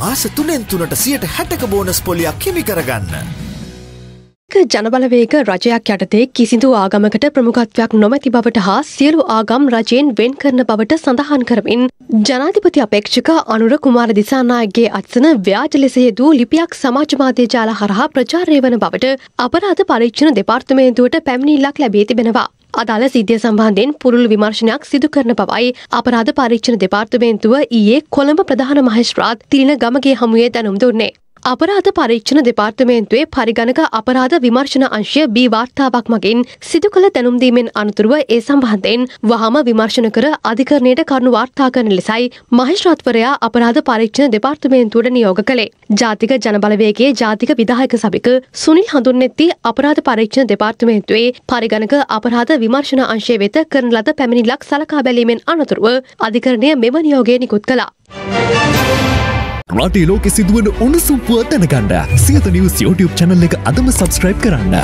මාස 3න් 3ට 160ක බෝනස් පොලියක් හිමි කරගන්න. ජනබලවේග රජයක් යටතේ කිසිදු ආගමකට ප්‍රමුඛත්වයක් නොමැති බවට හා සියලු ආගම් රජයෙන් වෙන් කරන බවට සඳහන් කරමින් ජනාධිපති අපේක්ෂක අනුර කුමාර දිසානායකගේ අත්සන ව්‍යාජ ලෙස යෙදූ ලිපියක් සමාජ මාධ්‍ය ජාල හරහා ප්‍රචාරය වන බවට අපරාධ පරීක්ෂණ දෙපාර්තමේන්තුවට පැමිණිල්ලක් ලැබී තිබෙනවා. අදාළ සිද්ධිය සම්බන්ධයෙන් පුළුල් විමර්ශනයක් සිදු කරන බවයි අපරාධ පරීක්ෂණ දෙපාර්තමේන්තුව ඊයේ කොළඹ ප්‍රධාන මහේස්ත්‍රාත් තිරිණ ගමගේ හමුවේ දැනුම් දුන්නේ. අපරාධ පරීක්ෂණ දෙපාර්තමේන්තුවේ පරිගණක අපරාධ විමර්ශන අංශය B වාර්තාවක් මගින් සිදු කළ දැනුම්දීමෙන් අනතුරුව ඒ සම්බන්ධයෙන් වහාම විමර්ශන කර අධිකරණයට කරුණු වාර්තා කරන ලෙසයි මහේස්ත්‍රාත්වරයා අපරාධ පරීක්ෂණ දෙපාර්තමේන්තුවට නියෝග කළේ. ජාතික ජනබලවේගයේ ජාතික විධායක සභික සුනිල් හඳුන්නෙත්ති අපරාධ පරීක්ෂණ දෙපාර්තමේන්තුවේ පරිගණක අපරාධ විමර්ශන අංශය වෙත කරන ලද පැමිණිල්ලක් සලකා බැලීමෙන් අනතුරුව අධිකරණය මෙම නියෝගය නිකුත් කළා. රටේ ලෝකෙ සිදුවන උණුසුම් පුවත් දැනගන්න සියත නිවුස් YouTube channel එක අදම subscribe කරන්න.